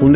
Un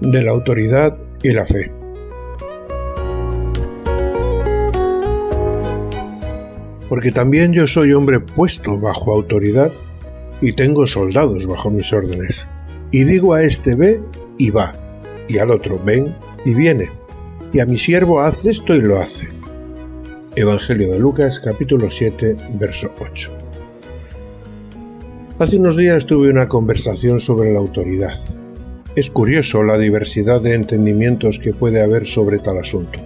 De la autoridad y la fe. Porque también yo soy hombre puesto bajo autoridad y tengo soldados bajo mis órdenes. Y digo a este ve y va, y al otro ven y viene, y a mi siervo haz esto y lo hace. Evangelio de Lucas, capítulo 7, verso 8. Hace unos días tuve una conversación sobre la autoridad. Es curioso la diversidad de entendimientos que puede haber sobre tal asunto,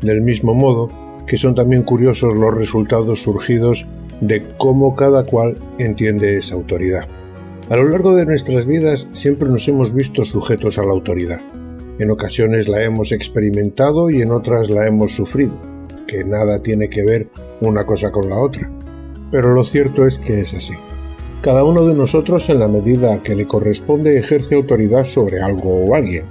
del mismo modo que son también curiosos los resultados surgidos de cómo cada cual entiende esa autoridad. A lo largo de nuestras vidas siempre nos hemos visto sujetos a la autoridad. En ocasiones la hemos experimentado y en otras la hemos sufrido, que nada tiene que ver una cosa con la otra. Pero lo cierto es que es así. Cada uno de nosotros, en la medida que le corresponde, ejerce autoridad sobre algo o alguien,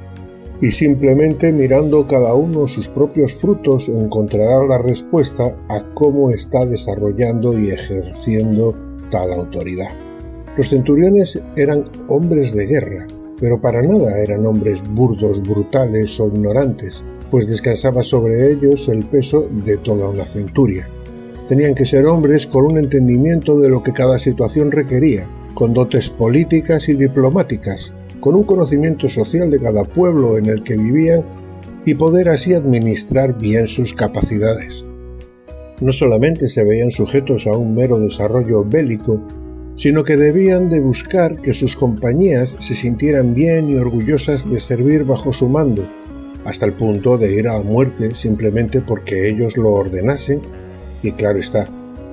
y simplemente mirando cada uno sus propios frutos encontrará la respuesta a cómo está desarrollando y ejerciendo tal autoridad. Los centuriones eran hombres de guerra, pero para nada eran hombres burdos, brutales o ignorantes, pues descansaba sobre ellos el peso de toda una centuria. Tenían que ser hombres con un entendimiento de lo que cada situación requería, con dotes políticas y diplomáticas, con un conocimiento social de cada pueblo en el que vivían y poder así administrar bien sus capacidades. No solamente se veían sujetos a un mero desarrollo bélico, sino que debían de buscar que sus compañías se sintieran bien y orgullosas de servir bajo su mando, hasta el punto de ir a la muerte simplemente porque ellos lo ordenasen. Y claro está,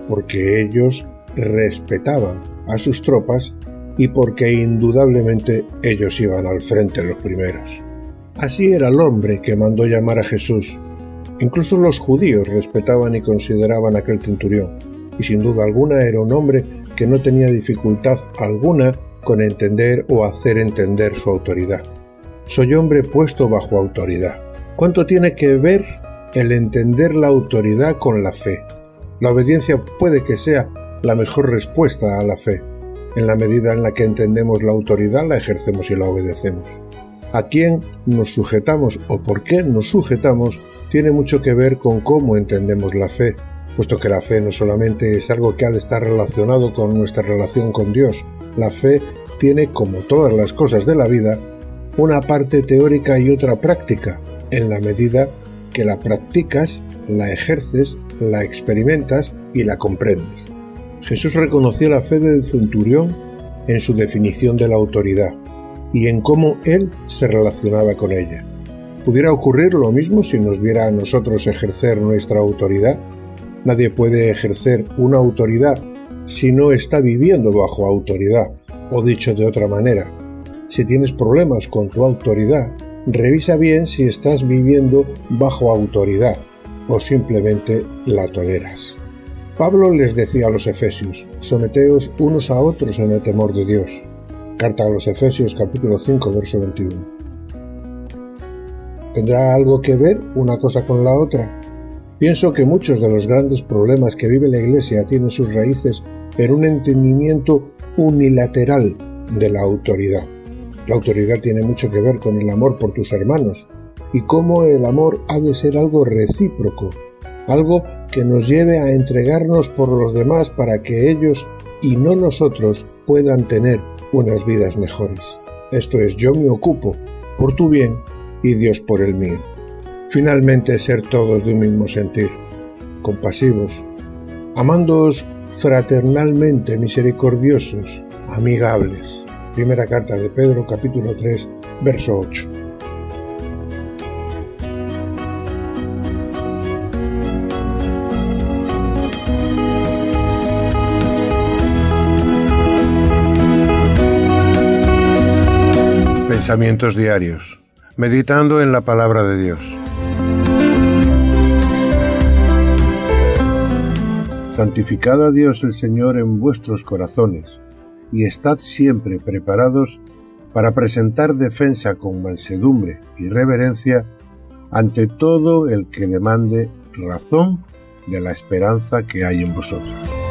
porque ellos respetaban a sus tropas y porque indudablemente ellos iban al frente los primeros. Así era el hombre que mandó llamar a Jesús. Incluso los judíos respetaban y consideraban a aquel centurión, y sin duda alguna era un hombre que no tenía dificultad alguna con entender o hacer entender su autoridad. Soy hombre puesto bajo autoridad. ¿Cuánto tiene que ver el entender la autoridad con la fe? La obediencia puede que sea la mejor respuesta a la fe. En la medida en la que entendemos la autoridad, la ejercemos y la obedecemos. A quién nos sujetamos o por qué nos sujetamos tiene mucho que ver con cómo entendemos la fe, puesto que la fe no solamente es algo que ha de estar relacionado con nuestra relación con Dios. La fe tiene, como todas las cosas de la vida, una parte teórica y otra práctica. En la medida que la practicas, la ejerces, la experimentas y la comprendes. Jesús reconoció la fe del centurión en su definición de la autoridad y en cómo él se relacionaba con ella. ¿Pudiera ocurrir lo mismo si nos viera a nosotros ejercer nuestra autoridad? Nadie puede ejercer una autoridad si no está viviendo bajo autoridad, o dicho de otra manera, si tienes problemas con tu autoridad, revisa bien si estás viviendo bajo autoridad o simplemente la toleras. Pablo les decía a los efesios: someteos unos a otros en el temor de Dios. Carta a los Efesios, capítulo 5, verso 21. ¿Tendrá algo que ver una cosa con la otra? Pienso que muchos de los grandes problemas que vive la Iglesia tienen sus raíces en un entendimiento unilateral de la autoridad. La autoridad tiene mucho que ver con el amor por tus hermanos y cómo el amor ha de ser algo recíproco, algo que nos lleve a entregarnos por los demás para que ellos y no nosotros puedan tener unas vidas mejores. Esto es: yo me ocupo por tu bien y Dios por el mío. Finalmente, ser todos de un mismo sentir, compasivos, amándoos fraternalmente, misericordiosos, amigables. Primera carta de Pedro, capítulo 3, verso 8. Pensamientos diarios, meditando en la palabra de Dios. Santificad a Dios el Señor en vuestros corazones, y estad siempre preparados para presentar defensa con mansedumbre y reverencia ante todo el que demande razón de la esperanza que hay en vosotros.